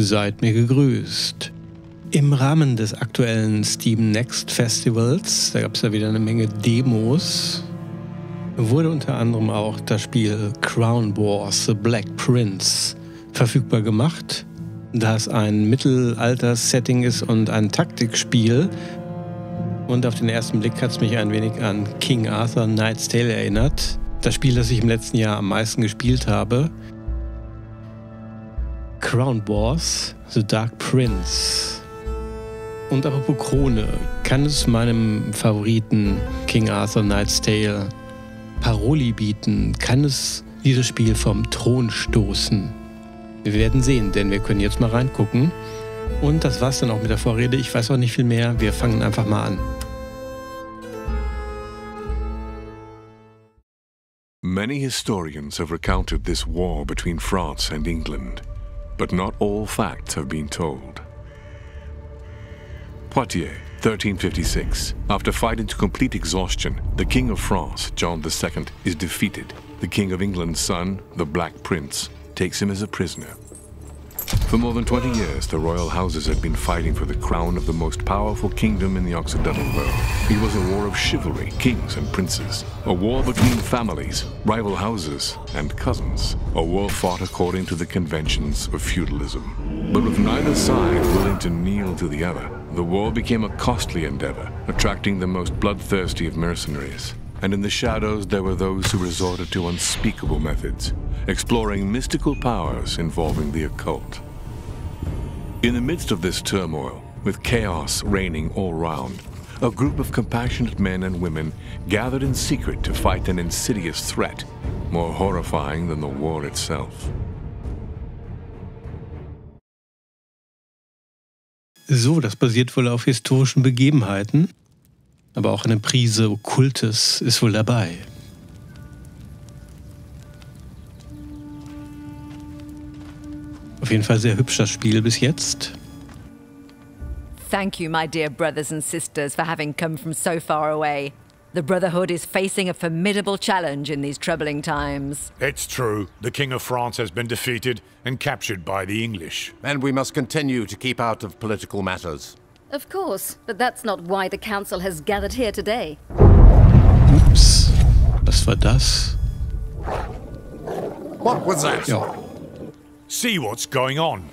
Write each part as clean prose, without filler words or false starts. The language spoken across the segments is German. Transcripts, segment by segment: Seid mir gegrüßt. Im Rahmen des aktuellen Steam Next Festivals, da gab es ja wieder eine Menge Demos, wurde unter anderem auch das Spiel Crown Wars, The Black Prince verfügbar gemacht, da es ein Mittelalter-Setting ist und ein Taktikspiel. Und auf den ersten Blick hat es mich ein wenig an King Arthur Knight's Tale erinnert. Das Spiel, das ich im letzten Jahr am meisten gespielt habe. Crown Wars, The Dark Prince. Und apropos Krone, kann es meinem Favoriten King Arthur Knight's Tale Paroli bieten? Kann es dieses Spiel vom Thron stoßen? Wir werden sehen, denn wir können jetzt mal reingucken. Und das war's dann auch mit der Vorrede. Ich weiß auch nicht viel mehr. Wir fangen einfach mal an. Many historians have recounted this war between France and England, but not all facts have been told. Poitiers, 1356. After fighting to complete exhaustion, the King of France, John II, is defeated. The King of England's son, the Black Prince, takes him as a prisoner. For more than 20 years, the royal houses had been fighting for the crown of the most powerful kingdom in the Occidental world. It was a war of chivalry, kings and princes, a war between families, rival houses, and cousins, a war fought according to the conventions of feudalism. But with neither side willing to kneel to the other, the war became a costly endeavor, attracting the most bloodthirsty of mercenaries. And in the shadows, there were those who resorted to unspeakable methods, exploring mystical powers involving the occult. In the midst of this turmoil, with chaos reigning all round, a group of compassionate men and women gathered in secret to fight an insidious threat, more horrifying than the war itself. So, das basiert wohl auf historischen Begebenheiten. Aber auch eine Prise Okkultes ist wohl dabei. Auf jeden Fall sehr hübsch das Spiel bis jetzt. Thank you, my dear brothers and sisters, for having come from so far away. The Brotherhood is facing a formidable challenge in these troubling times. It's true. The King of France has been defeated and captured by the English. And we must continue to keep out of political matters. Of course, but that's not why the council has gathered here today. Oops. Was war das? What was that? Ja. See what's going on.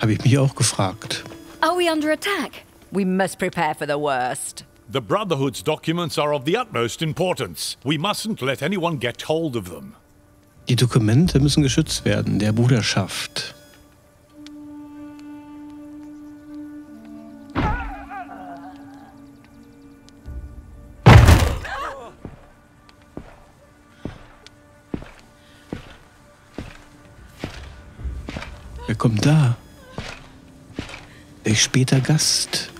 Habe ich mich auch gefragt. Are we under attack? We must prepare for the worst. The Brotherhood's documents are of the utmost importance. We mustn't let anyone get hold of them. Die Dokumente müssen geschützt werden, der Bruderschaft. Wer kommt da? Welch später Gast.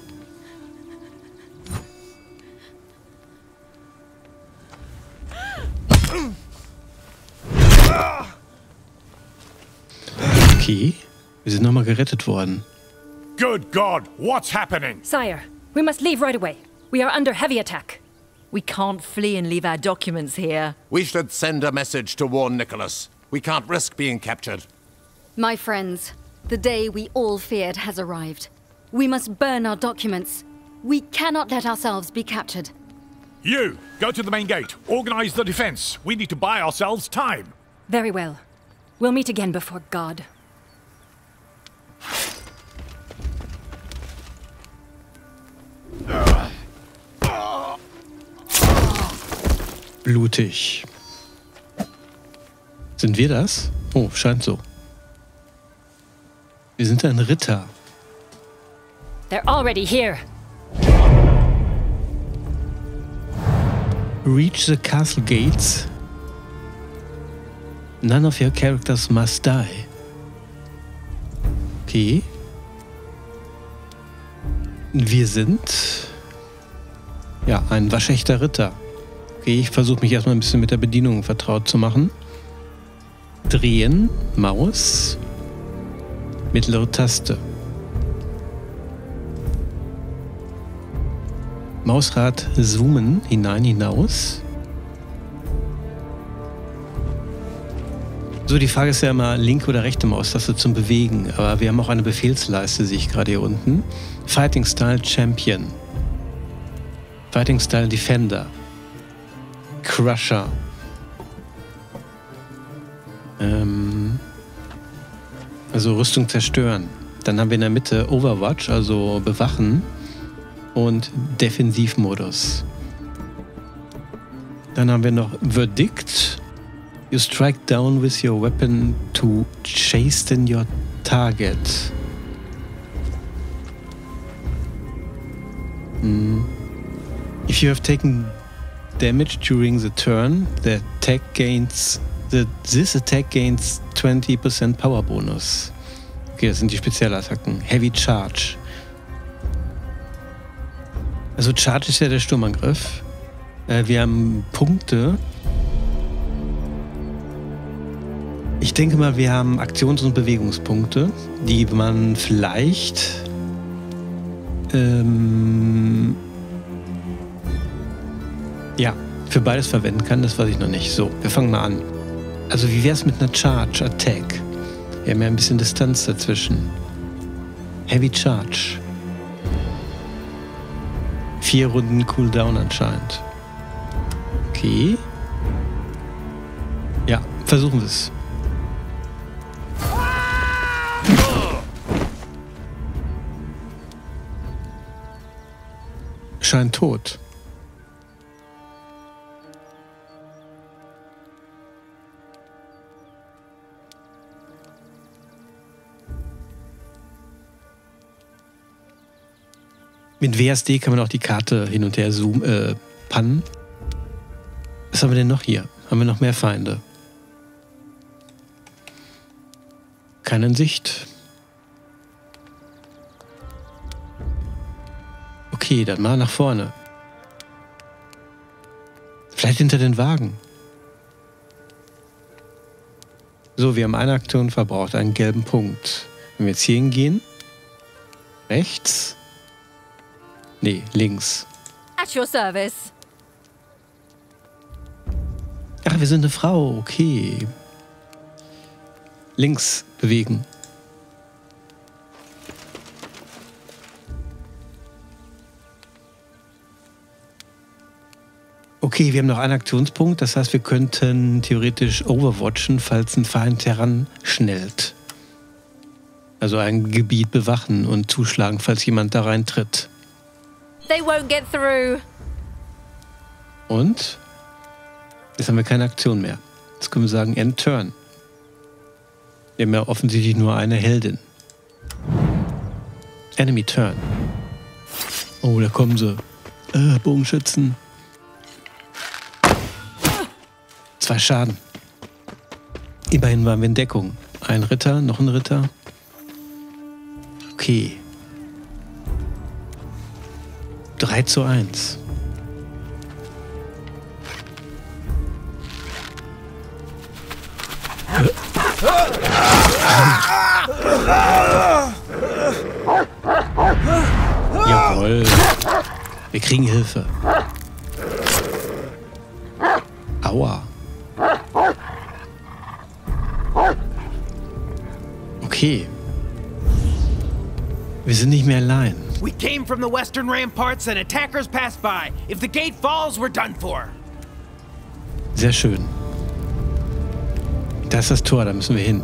Okay, wir sind nochmal gerettet worden. Good God, what's happening? Sire, we must leave right away. We are under heavy attack. We can't flee and leave our documents here. We should send a message to warn Nicholas. We can't risk being captured. My friends, the day we all feared has arrived. We must burn our documents. We cannot let ourselves be captured. You, go to the main gate. Organize the defense. We need to buy ourselves time. Very well. We'll meet again before God. Blutig. Sind wir das? Oh, scheint so. Wir sind ein Ritter. They're already here. Reach the castle gates. None of your characters must die. Okay. Wir sind... ja, ein waschechter Ritter. Okay, ich versuche mich erstmal ein bisschen mit der Bedienung vertraut zu machen. Drehen, Maus... mittlere Taste. Mausrad zoomen, hinein, hinaus. So, die Frage ist ja immer linke oder rechte Maustaste zum Bewegen. Aber wir haben auch eine Befehlsleiste, sehe ich gerade hier unten. Fighting Style Champion. Fighting Style Defender. Crusher. Also Rüstung zerstören. Dann haben wir in der Mitte Overwatch, also bewachen. Und Defensivmodus. Dann haben wir noch Verdict. You strike down with your weapon to chasten your target. If you have taken damage during the turn, this attack gains 20% Power Bonus. Okay, das sind die Spezialattacken. Heavy Charge. Also Charge ist ja der Sturmangriff. Wir haben Punkte. Ich denke mal, wir haben Aktions- und Bewegungspunkte, die man vielleicht ja, für beides verwenden kann. Das weiß ich noch nicht. So, wir fangen mal an. Also wie wäre es mit einer Charge Attack? Wir haben ja ein bisschen Distanz dazwischen. Heavy Charge. 4 Runden Cooldown anscheinend. Okay. Ja, versuchen wir es. Scheint tot. Mit WSD kann man auch die Karte hin und her zoomen, pannen. Was haben wir denn noch hier? Haben wir noch mehr Feinde? Keine in Sicht. Okay, dann mal nach vorne. Vielleicht hinter den Wagen. So, wir haben eine Aktion verbraucht, einen gelben Punkt. Wenn wir jetzt hier hingehen, rechts. Nee, links. At your service. Ach, wir sind eine Frau, okay. Links bewegen. Okay, wir haben noch einen Aktionspunkt, das heißt, wir könnten theoretisch overwatchen, falls ein Feind heranschnellt. Also ein Gebiet bewachen und zuschlagen, falls jemand da reintritt. They won't get through. Und? Jetzt haben wir keine Aktion mehr. Jetzt können wir sagen End Turn. Wir haben ja offensichtlich nur eine Heldin. Enemy Turn. Oh, da kommen sie. Bogenschützen. 2 Schaden. Immerhin waren wir in Deckung. Ein Ritter, noch ein Ritter. Okay. 3:1. Jawohl. Wir kriegen Hilfe. Aua. Okay. Wir sind nicht mehr allein. We came from the western ramparts and attackers passed by. If the gate falls, we're done for. Sehr schön. Da ist das Tor, da müssen wir hin.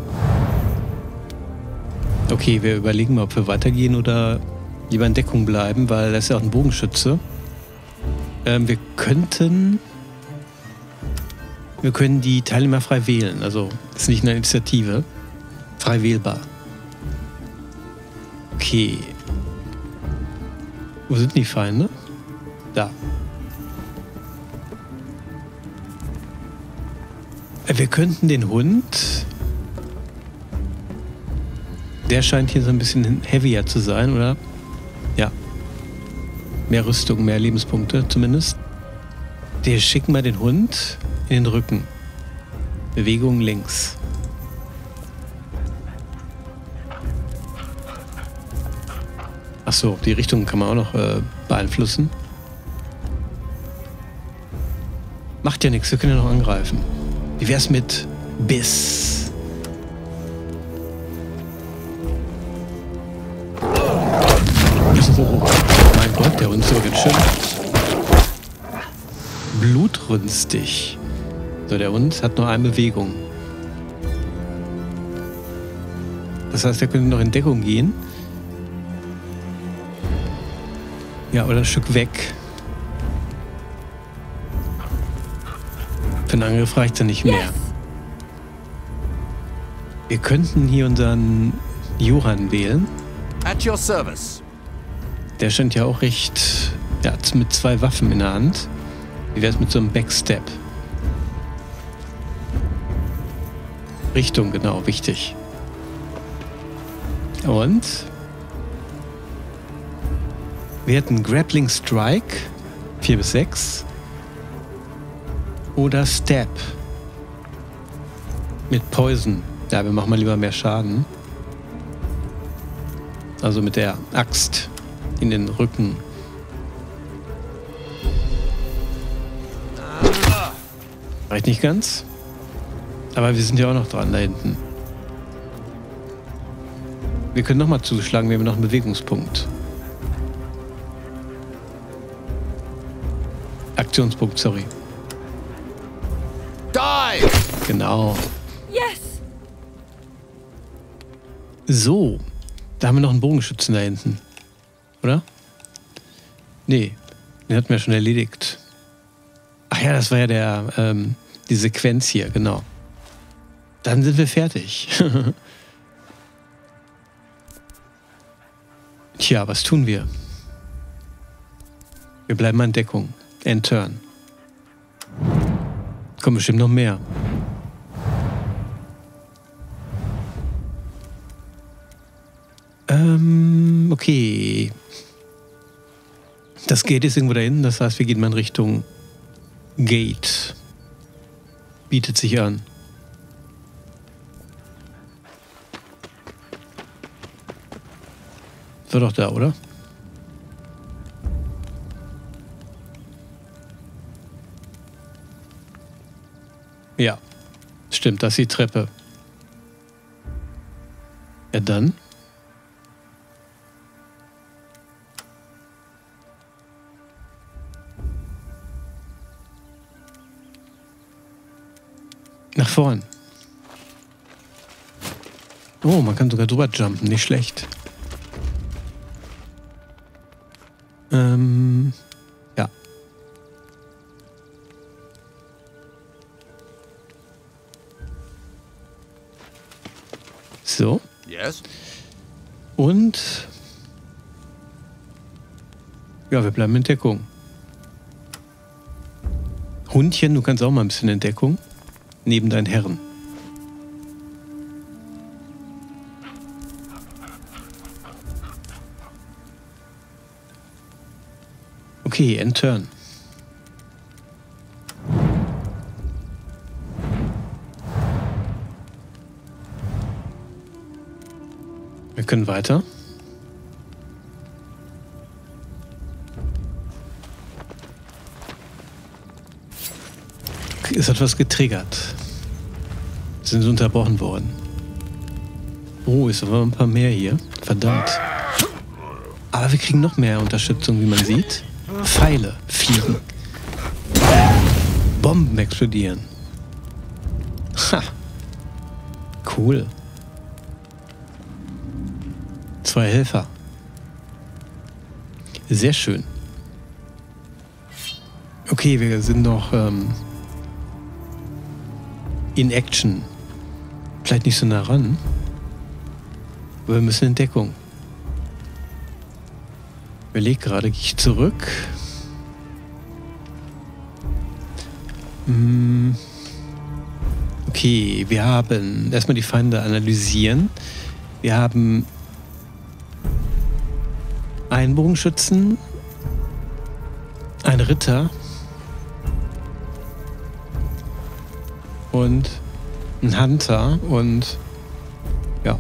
Okay, wir überlegen mal, ob wir weitergehen oder lieber in Deckung bleiben, weil das ist ja auch ein Bogenschütze. Wir könnten... Wir können die Teilnehmer frei wählen, also das ist nicht eine Initiative. Frei wählbar. Okay. Wo sind die Feinde? Da. Wir könnten den Hund... Der scheint hier so ein bisschen heavier zu sein, oder? Ja. Mehr Rüstung, mehr Lebenspunkte zumindest. Wir schicken mal den Hund in den Rücken. Bewegung links. Achso, die Richtung kann man auch noch beeinflussen. Macht ja nichts, wir können ja noch angreifen. Wie wär's mit Biss? Oh, mein Gott, der Hund so geschimpft. Blutrünstig. So, der Hund hat nur eine Bewegung. Das heißt, der könnte noch in Deckung gehen. Ja, oder ein Stück weg. Für einen Angriff reicht es nicht mehr. Wir könnten hier unseren Johann wählen. At your service. Der scheint ja auch recht... Der hat mit zwei Waffen in der Hand. Wie wäre es mit so einem Backstep? Richtung, genau, wichtig. Und? Wir hätten Grappling Strike, 4 bis 6. Oder Stab. Mit Poison. Ja, wir machen mal lieber mehr Schaden. Also mit der Axt in den Rücken. Reicht nicht ganz. Aber wir sind ja auch noch dran da hinten. Wir können nochmal zuschlagen, wir haben noch einen Bewegungspunkt. Aktionspunkt, sorry. Die! Genau. Yes. So. Da haben wir noch einen Bogenschützen da hinten. Oder? Nee. Den hatten wir schon erledigt. Ach ja, das war ja der, die Sequenz hier, genau. Dann sind wir fertig. Tja, was tun wir? Wir bleiben an Deckung. End Turn. Kommt bestimmt noch mehr. Okay. Das Gate ist irgendwo da hinten, das heißt, wir gehen mal in Richtung Gate. Bietet sich an. Das war doch da, oder? Ja, stimmt, das ist die Treppe. Ja, dann. Nach vorn. Oh, man kann sogar drüber jumpen, nicht schlecht. Ja. So. Yes. Und ja, wir bleiben in Deckung. Hundchen, du kannst auch mal ein bisschen in Deckung. Neben deinen Herren. Okay, End Turn. Wir können weiter. Ist etwas getriggert. Sind sie unterbrochen worden. Oh, ist aber ein paar mehr hier. Verdammt. Aber wir kriegen noch mehr Unterstützung, wie man sieht. Pfeile fliegen. Bomben explodieren. Ha. Cool. 2 Helfer. Sehr schön. Okay, wir sind noch... in Action. Vielleicht nicht so nah ran. Aber wir müssen in Deckung. Überleg gerade, gehe ich zurück? Okay, wir haben... Erstmal die Feinde analysieren. Wir haben... einen Bogenschützen. Einen Ritter. Und ein Hunter und ja.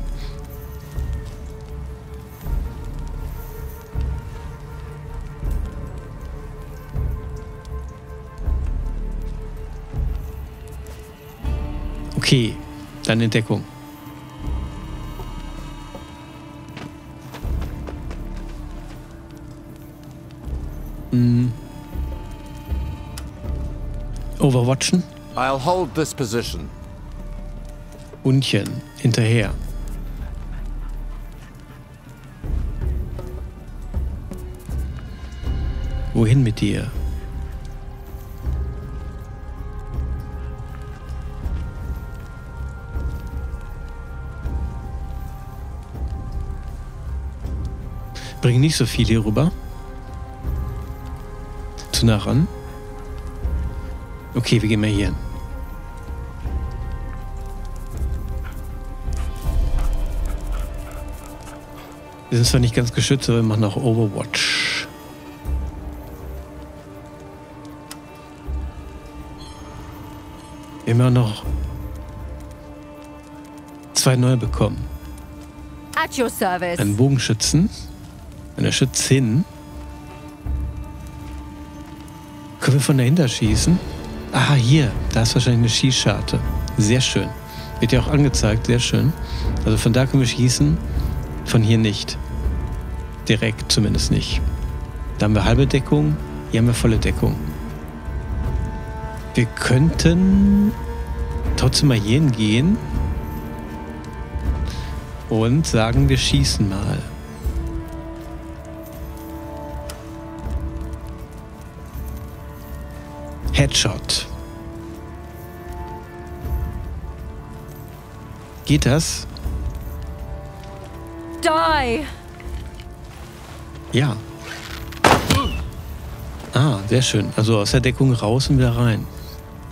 Okay, dann in Deckung. Overwatchen. I'll hold this position. Unchen hinterher. Wohin mit dir? Bring nicht so viel hier rüber. Zu nah ran. Okay, wir gehen mal hier hin. Wir sind zwar nicht ganz geschützt, aber wir machen auch Overwatch. Wir haben ja noch 2 neue bekommen. Einen Bogenschützen. Eine Schützin. Können wir von dahinter schießen? Ah, hier. Da ist wahrscheinlich eine Schießscharte. Sehr schön. Wird ja auch angezeigt. Sehr schön. Also von da können wir schießen. Von hier nicht. Direkt zumindest nicht. Da haben wir halbe Deckung. Hier haben wir volle Deckung. Wir könnten trotzdem mal hier hingehen. Und sagen, wir schießen mal. Headshot. Geht das? Die. Ja. Ah, sehr schön. Also aus der Deckung raus und wieder rein.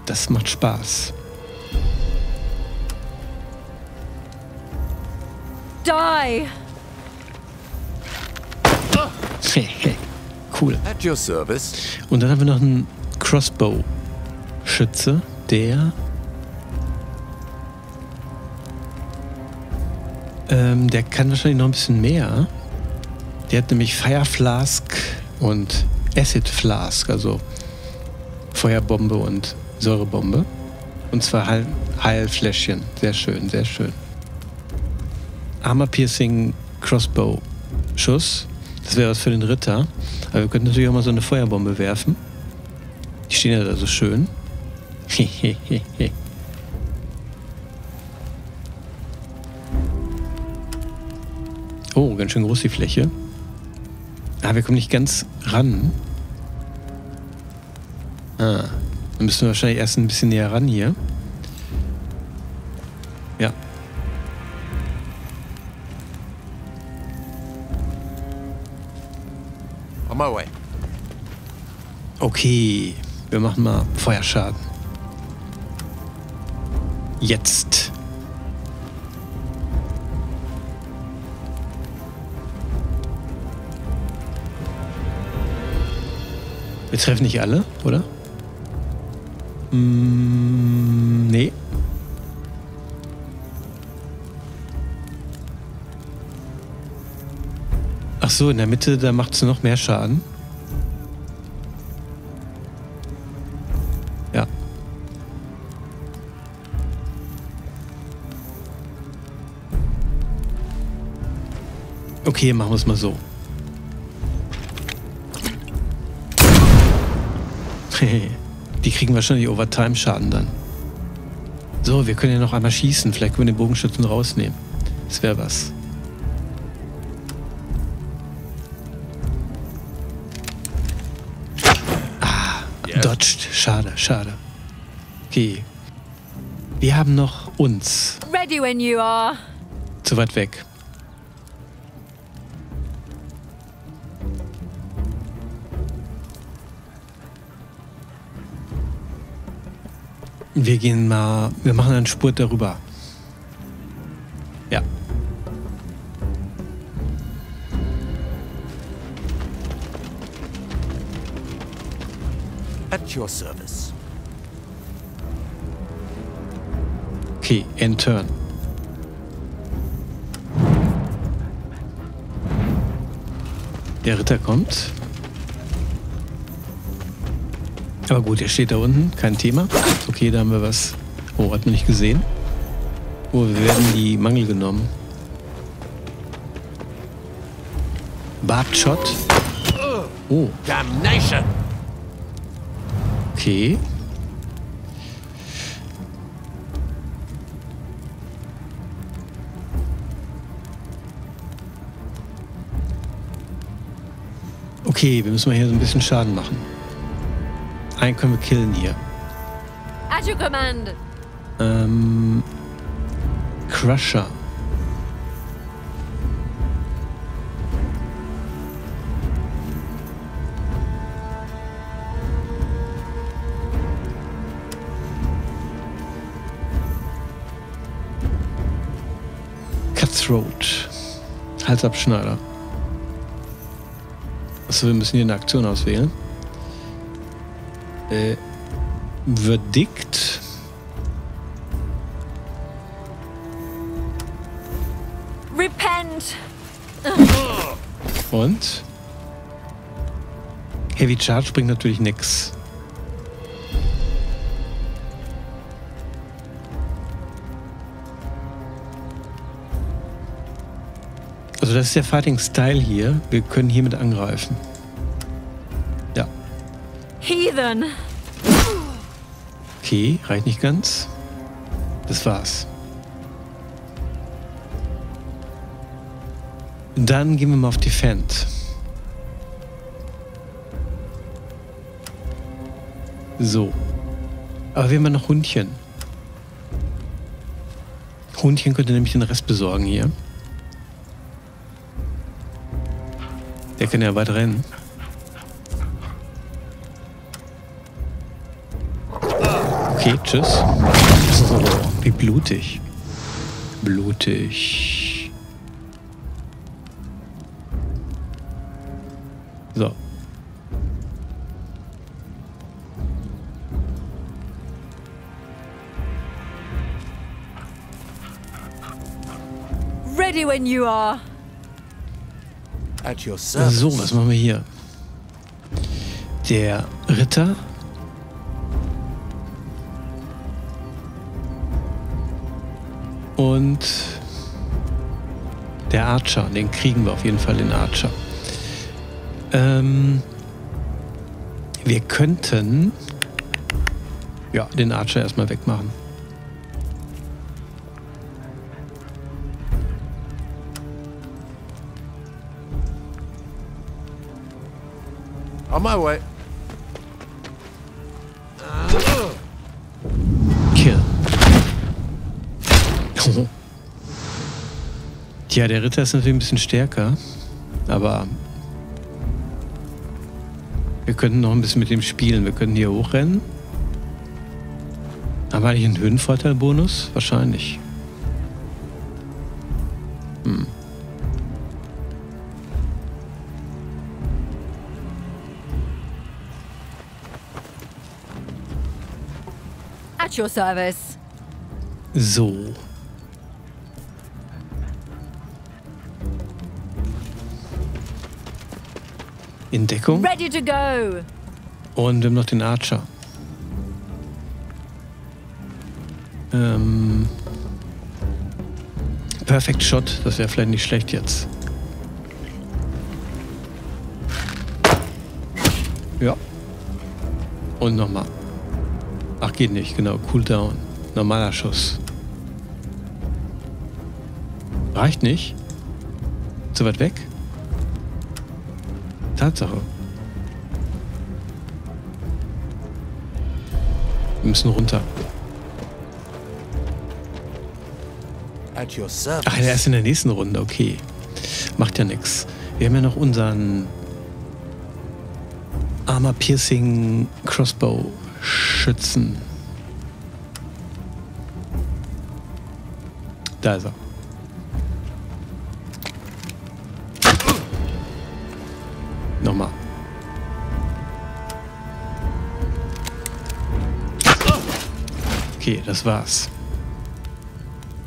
Das macht Spaß. Die. Cool. At your service. Und dann haben wir noch einen Crossbow-Schütze, der der kann wahrscheinlich noch ein bisschen mehr. Der hat nämlich Fire Flask und Acid Flask, also Feuerbombe und Säurebombe. Und zwar Heilfläschchen. Sehr schön, sehr schön. Armor-Piercing Crossbow-Schuss. Das wäre was für den Ritter. Aber wir könnten natürlich auch mal so eine Feuerbombe werfen. Die stehen ja da so schön. Hehehehe. Oh, ganz schön groß die Fläche. Ah, wir kommen nicht ganz ran. Ah, dann müssen wir wahrscheinlich erst ein bisschen näher ran hier. Ja. On my way. Okay. Wir machen mal Feuerschaden. Jetzt. Wir treffen nicht alle, oder? Nee. Ach so, in der Mitte, da macht es noch mehr Schaden. Okay, machen wir es mal so. Die kriegen wahrscheinlich Overtime-Schaden dann. So, wir können ja noch einmal schießen. Vielleicht können wir den Bogenschützen rausnehmen. Das wäre was. Ah, yes. Dodged. Schade, schade. Okay. Wir haben noch uns. Ready when you are. Zu weit weg. Wir gehen mal, wir machen einen Spurt darüber. Ja. At your service. Okay, end turn. Der Ritter kommt. Aber gut, er steht da unten, kein Thema. Okay, da haben wir was. Oh, hat man nicht gesehen. Oh, wir werden die Mangel genommen. Barb Shot. Oh. Damnation. Okay. Okay, wir müssen mal hier so ein bisschen Schaden machen. Einen können wir killen hier. At your command. Crusher. Cutthroat. Halsabschneider. Achso, wir müssen hier eine Aktion auswählen. Verdict. Repent. Und? Heavy Charge bringt natürlich nichts. Also das ist der Fighting Style hier. Wir können hiermit angreifen. Ja. Heathen. Okay, reicht nicht ganz. Das war's. Dann gehen wir mal auf Defend. So. Aber wir haben ja noch Hundchen. Hundchen könnte nämlich den Rest besorgen hier. Der kann ja weit rennen. Okay, tschüss. So, wie blutig. Blutig. So. Ready when you are. So, was machen wir hier? Der Ritter. Und der Archer. Den kriegen wir auf jeden Fall, den Archer. Wir könnten ja den Archer erstmal wegmachen. On my way. Kill. Tja, der Ritter ist natürlich ein bisschen stärker, aber wir könnten noch ein bisschen mit dem spielen. Wir können hier hochrennen. Haben wir eigentlich einen Höhenvorteilbonus? Wahrscheinlich. Service. So. In Deckung. Ready to go. Und wir haben noch den Archer. Perfect Shot, das wäre vielleicht nicht schlecht jetzt. Ja. Und nochmal. Ach, geht nicht, genau. Cooldown. Normaler Schuss. Reicht nicht? Zu weit weg? Tatsache. Wir müssen runter. Ach, der ist in der nächsten Runde, okay. Macht ja nichts. Wir haben ja noch unseren Armor Piercing Crossbow. Schützen. Da ist er. Nochmal. Okay, das war's.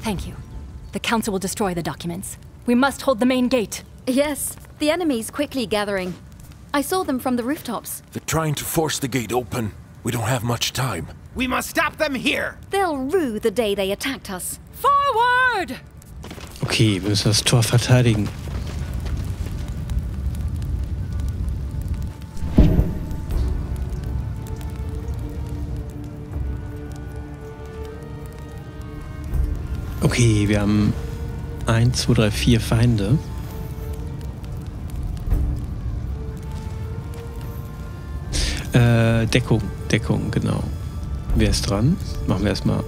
Thank you. The council will destroy the documents. We must hold the main gate. Yes, the enemy is quickly gathering. I saw them from the rooftops. They're trying to force the gate open. We don't have much time. We must stop them here. They'll rue the day they attacked us. Forward! Okay, wir müssen das Tor verteidigen. Okay, wir haben 1, 2, 3, 4 Feinde. Deckung. Deckung, genau. Wer ist dran? Machen wir erstmal.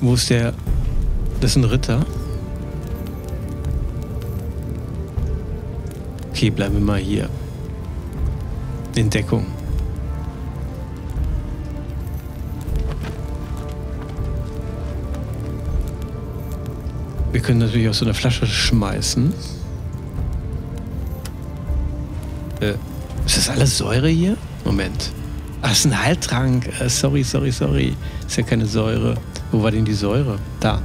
Wo ist der? Das ist ein Ritter. Okay, bleiben wir mal hier. In Deckung. Wir können natürlich auch so eine Flasche schmeißen. Ist das alles Säure hier? Moment. Ach, ist ein Heiltrank. Sorry. Ist ja keine Säure. Wo war denn die Säure? Da.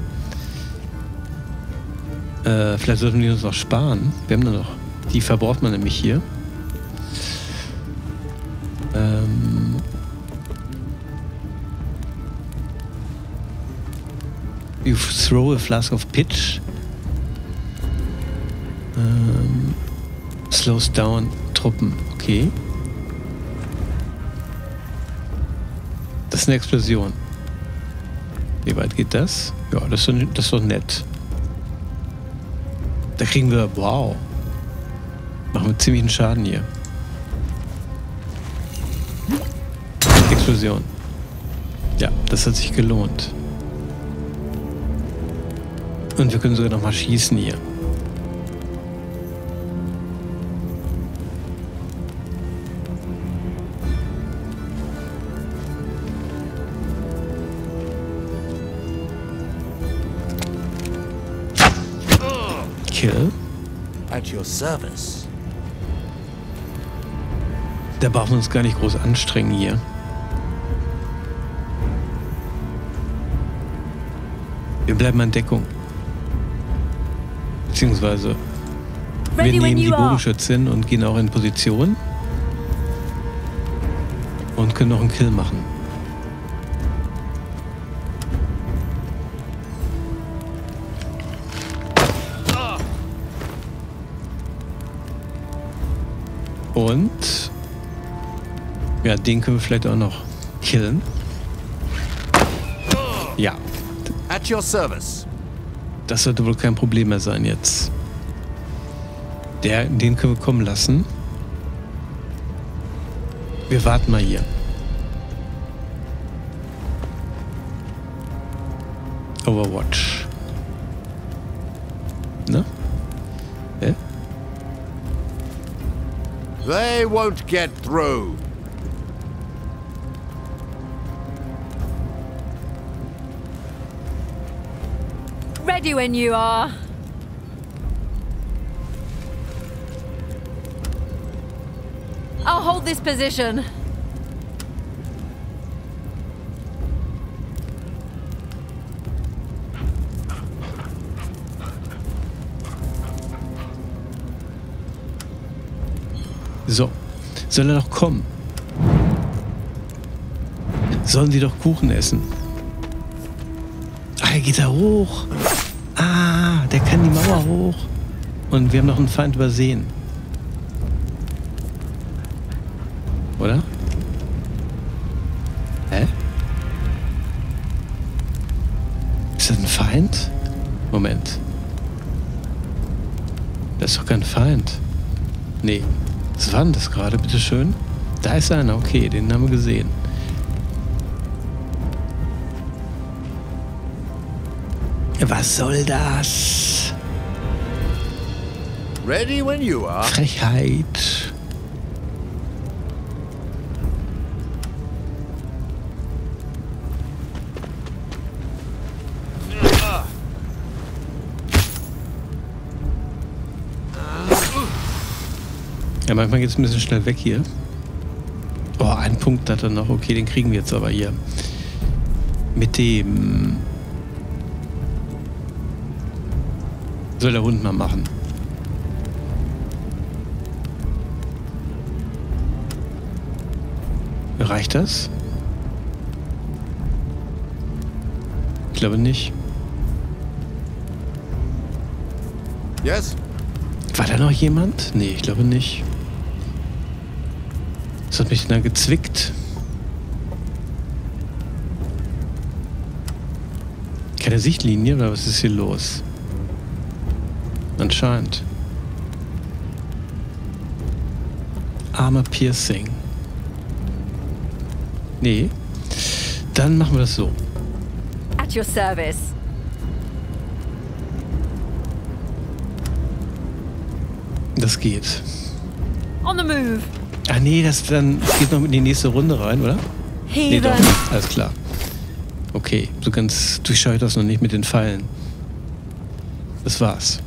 Vielleicht sollten wir uns noch sparen. Wir haben da noch. Die verbraucht man nämlich hier. You throw a flask of pitch. Slows down Truppen. Okay. Das ist eine Explosion. Wie weit geht das? Ja, das ist doch nett. Da kriegen wir... Wow. Machen wir ziemlichen Schaden hier. Explosion. Ja, das hat sich gelohnt. Und wir können sogar noch mal schießen hier. Kill. At your service. Da brauchen wir uns gar nicht groß anstrengen hier. Wir bleiben an Deckung. Beziehungsweise wir nehmen die Bogenschützin und gehen auch in Position und können noch einen Kill machen. Und ja, den können wir vielleicht auch noch killen. Ja. At your service. Das sollte wohl kein Problem mehr sein jetzt. Den können wir kommen lassen. Wir warten mal hier. Overwatch. Ne? They won't get through. When you are. I'll hold this position. So, soll er doch kommen? Sollen sie doch Kuchen essen? Ah, er geht da hoch. Ah, der kann die Mauer hoch. Und wir haben noch einen Feind übersehen. Oder? Hä? Ist das ein Feind? Moment. Das ist doch kein Feind. Nee. Was war denn das gerade? Bitteschön. Da ist einer. Okay, den haben wir gesehen. Was soll das? Ready when you are. Frechheit. Ja, manchmal geht es ein bisschen schnell weg hier. Oh, einen Punkt hat er noch. Okay, den kriegen wir jetzt aber hier. Mit dem... Soll der Hund mal machen. Reicht das? Ich glaube nicht. Yes. War da noch jemand? Nee, ich glaube nicht. Das hat mich da gezwickt. keine Sichtlinie oder was ist hier los? Anscheinend. Arme Piercing. Nee. Dann machen wir das so. At your service. Das geht. On the move. Ah nee, das geht noch in die nächste Runde rein, oder? Nee, doch. Alles klar. Okay, so ganz durchschaue ich das noch nicht mit den Pfeilen. Das war's.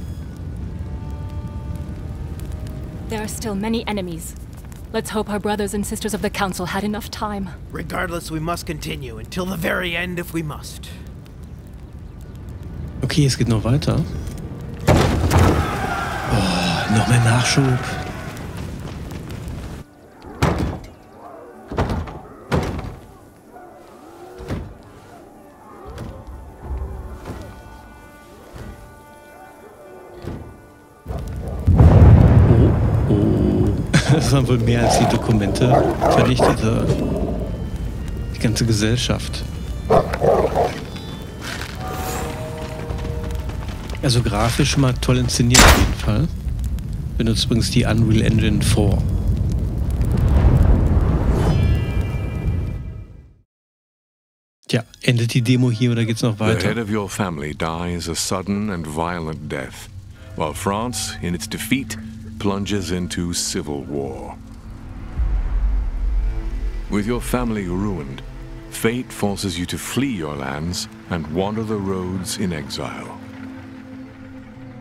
There are still many enemies. Let's hope our brothers and sisters of the council had enough time. Regardless, we must continue until the very end if we must. Okay, es geht noch weiter. Oh, noch mehr Nachschub. Haben wohl mehr als die Dokumente vernichtet. Die ganze Gesellschaft. Also grafisch schon mal toll inszeniert auf jeden Fall. Benutzt übrigens die Unreal Engine 4. Tja, endet die Demo hier oder geht's noch weiter? The head of your family dies a sudden and violent death, while France in its defeat plunges into civil war. With your family ruined, fate forces you to flee your lands and wander the roads in exile.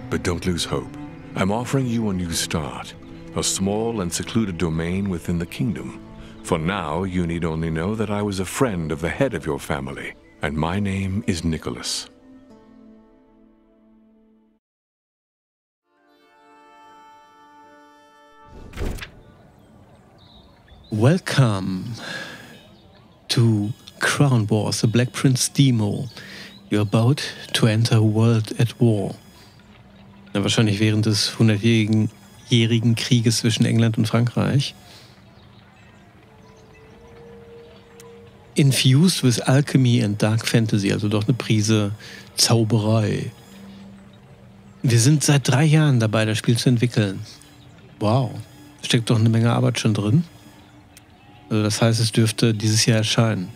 But don't lose hope. I'm offering you a new start, a small and secluded domain within the kingdom. For now, you need only know that I was a friend of the head of your family, and my name is Nicholas. Welcome to Crown Wars, the Black Prince Demo. You're about to enter a world at war. Ja, wahrscheinlich während des 100-jährigen Krieges zwischen England und Frankreich. Infused with Alchemy and Dark Fantasy, also doch eine Prise Zauberei. Wir sind seit 3 Jahren dabei, das Spiel zu entwickeln. Wow, steckt doch eine Menge Arbeit schon drin. Also das heißt, es dürfte dieses Jahr erscheinen.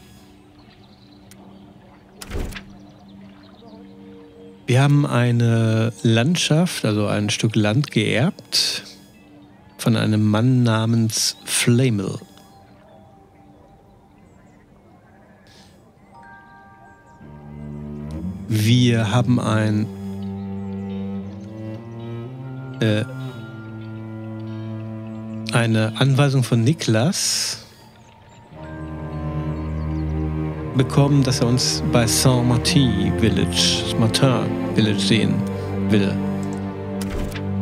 Wir haben eine Landschaft, also ein Stück Land geerbt von einem Mann namens Flamel. Wir haben ein eine Anweisung von Nicholas bekommen, dass er uns bei Saint-Martin-Village sehen will.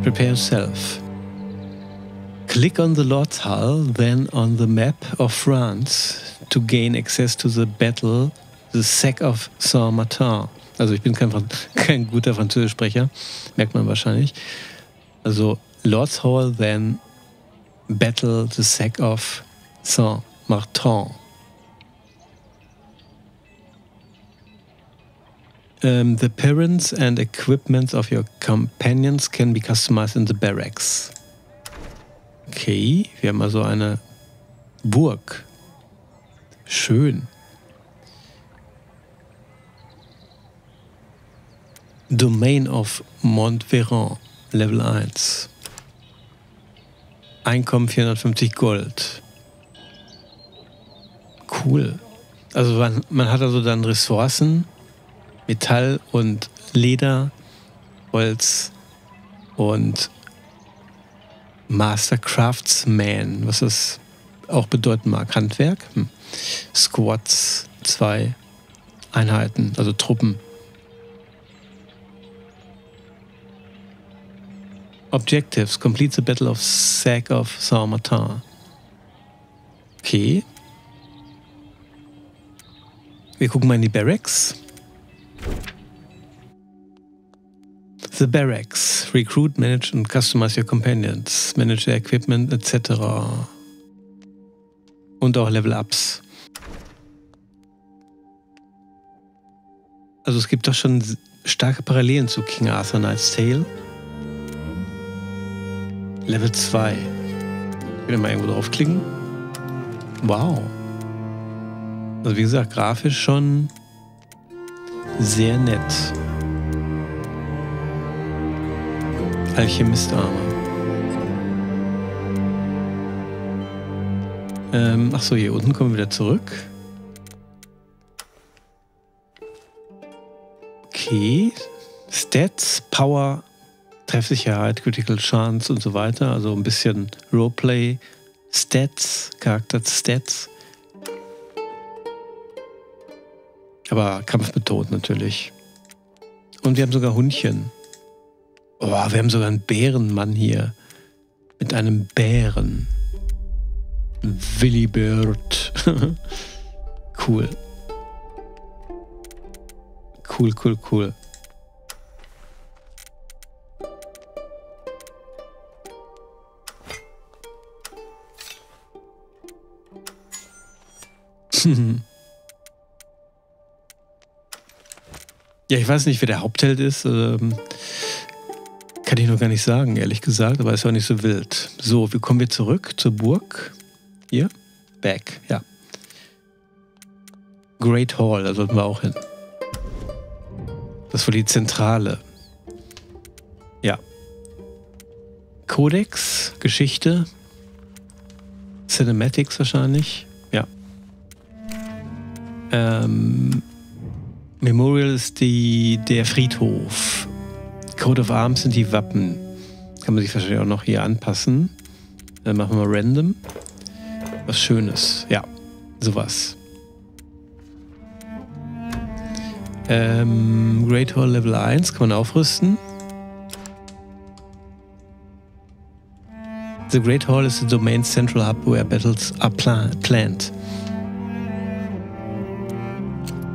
Prepare yourself. Click on the Lord's Hall, then on the map of France to gain access to the battle, the sack of Saint-Martin. Also ich bin kein guter Französischsprecher, merkt man wahrscheinlich. Also Lord's Hall, then battle, the sack of Saint-Martin. The appearance and equipment of your companions can be customized in the barracks. Okay, wir haben also eine Burg. Schön. Domain of Montveron, Level 1. Einkommen 450 Gold. Cool. Also man hat also dann Ressourcen. Metall und Leder, Holz und Master Craftsman, was das auch bedeuten mag. Handwerk, Squads, 2 Einheiten, also Truppen. Objectives, complete the battle of Sack of Saint-Martin. Okay. Wir gucken mal in die Barracks. The barracks. Recruit, manage and customize your companions. Manage their equipment, etc. Und auch Level-Ups. Also es gibt doch schon starke Parallelen zu King Arthur Knight's Tale. Level 2. Ich will mal irgendwo draufklicken. Wow. Also wie gesagt, grafisch schon sehr nett. Alchemist-Arme. Achso, hier unten kommen wir wieder zurück. Okay. Stats, Power, Treffsicherheit, Critical Chance und so weiter. Also ein bisschen Roleplay, Stats, Charakter-Stats. Aber kampfbetont natürlich. Und wir haben sogar Hundchen. Oh, wir haben sogar einen Bärenmann hier. Mit einem Bären. Willy Bird. Cool. Cool, cool, cool. Ja, ich weiß nicht, wer der Hauptheld ist. Kann ich noch gar nicht sagen, ehrlich gesagt. Aber ist auch nicht so wild. So, wie kommen wir zurück zur Burg? Hier? Back, ja. Great Hall, da sollten wir auch hin. Das war die Zentrale. Ja. Codex, Geschichte. Cinematics wahrscheinlich. Ja. Memorial ist der Friedhof. Coat of Arms sind die Wappen. Kann man sich wahrscheinlich auch noch hier anpassen. Dann machen wir random. Was Schönes. Ja, sowas. Great Hall Level 1 kann man aufrüsten. The Great Hall is the domain's central hub where battles are planned.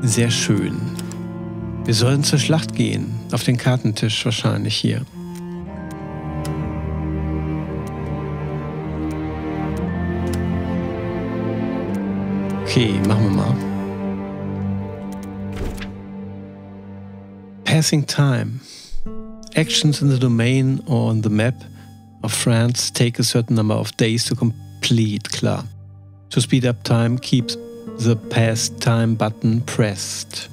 Sehr schön. Wir sollen zur Schlacht gehen. Auf den Kartentisch wahrscheinlich hier. Okay, machen wir mal. Passing time. Actions in the domain or on the map of France take a certain number of days to complete. Klar. To speed up time, keeps the past time button pressed.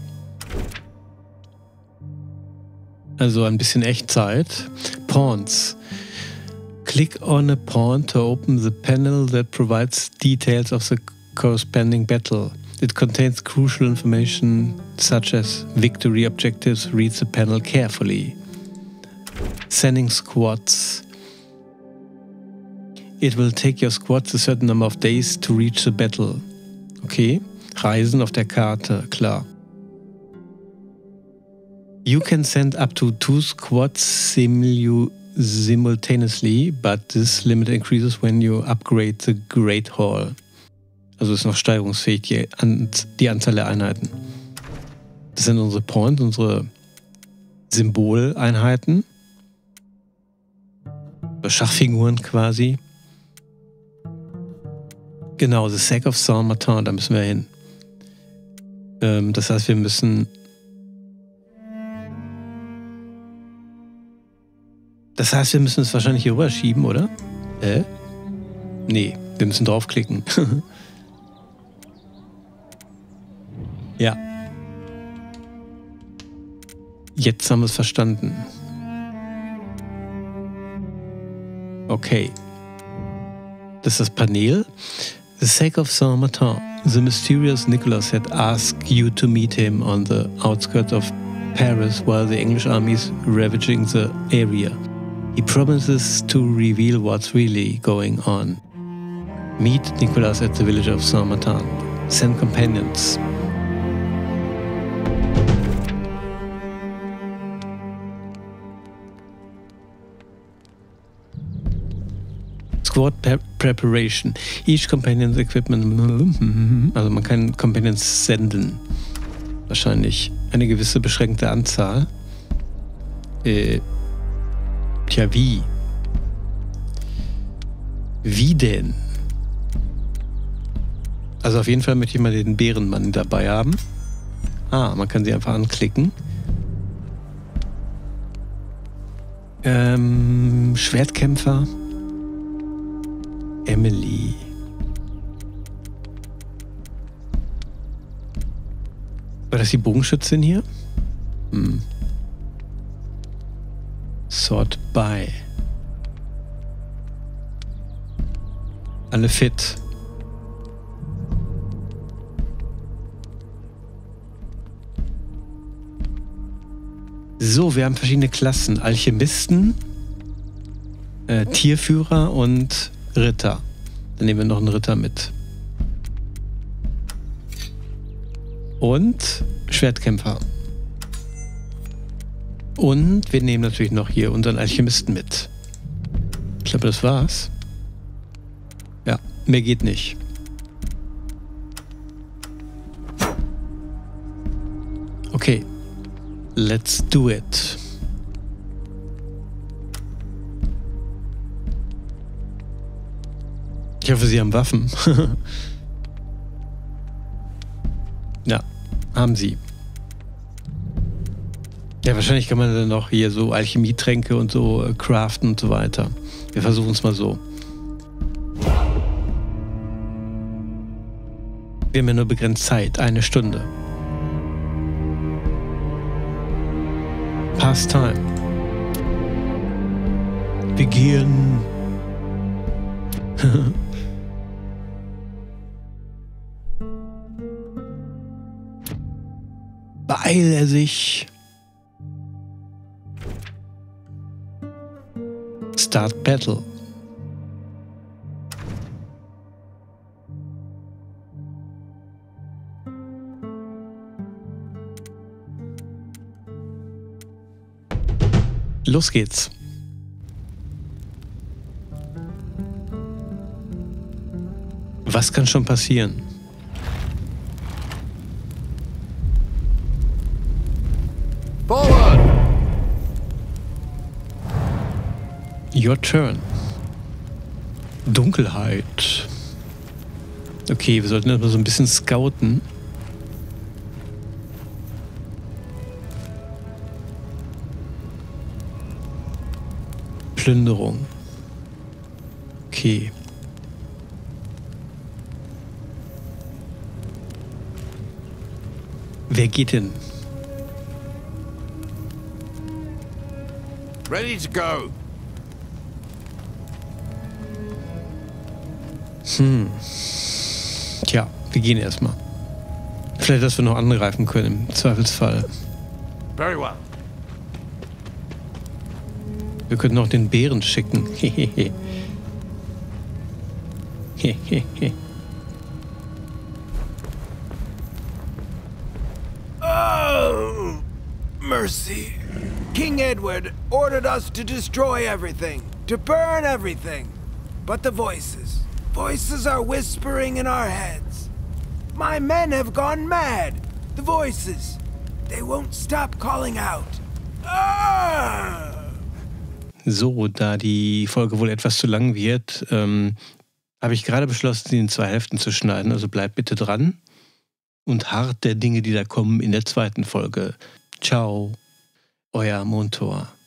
Also ein bisschen Echtzeit. Pawns. Click on a pawn to open the panel that provides details of the corresponding battle. It contains crucial information such as victory objectives. Read the panel carefully. Sending squads. It will take your squads a certain number of days to reach the battle. Okay, Reisen auf der Karte, klar. You can send up to 2 squads simultaneously, but this limit increases when you upgrade the Great Hall. Also ist noch steigerungsfähig die Anzahl der Einheiten. Das sind unsere Points, unsere Symboleinheiten. Schachfiguren quasi. Genau, The Sack of Saint-Martin, da müssen wir hin. Das heißt, wir müssen es wahrscheinlich hier rüber schieben, oder? Nee, wir müssen draufklicken. Ja. Jetzt haben wir es verstanden. Okay. Das ist das Panel. The Sack of Saint-Martin. The mysterious Nicholas had asked you to meet him on the outskirts of Paris while the English army is ravaging the area. He promises to reveal what's really going on. Meet Nicholas at the village of Saint-Martin. Send companions. Squad Preparation. Each Companion's Equipment. Also man kann Companions senden. Wahrscheinlich eine gewisse beschränkte Anzahl. Tja, wie? Wie denn? Also auf jeden Fall möchte ich mal den Bärenmann dabei haben. Ah, man kann sie einfach anklicken. Schwertkämpfer. Emily. War das die Bogenschützin hier? Hm. Sort by. Alle fit. So, wir haben verschiedene Klassen. Alchemisten, Tierführer und Ritter. Dann nehmen wir noch einen Ritter mit. Und Schwertkämpfer. Und wir nehmen natürlich noch hier unseren Alchemisten mit. Ich glaube, das war's. Ja, mehr geht nicht. Okay. Let's do it. Ich hoffe, sie haben Waffen. Ja, haben sie. Ja, wahrscheinlich kann man dann auch hier so Alchemietränke und so craften und so weiter. Wir versuchen es mal so. Wir haben ja nur begrenzt Zeit, 1 Stunde. Pastime. Begehen. Beeilt er sich. Start Battle. Los geht's. Was kann schon passieren? Forward! Your turn. Dunkelheit. Okay, wir sollten das mal so ein bisschen scouten. Plünderung. Okay. Wer geht hin? Ready to go. Tja, wir gehen erstmal. Vielleicht, dass wir noch angreifen können, im Zweifelsfall. Very well. Wir könnten auch den Bären schicken. Hehehe. Hehehe. Oh, mercy. King Edward ordered us to destroy everything, to burn everything. But the voices. Voices are whispering in our heads. My men have gone mad. The voices. They won't stop calling out. Ah! So, da die Folge wohl etwas zu lang wird, habe ich gerade beschlossen, sie in 2 Hälften zu schneiden. Also bleibt bitte dran und hart der Dinge, die da kommen in der 2. Folge. Ciao, euer Mondtor.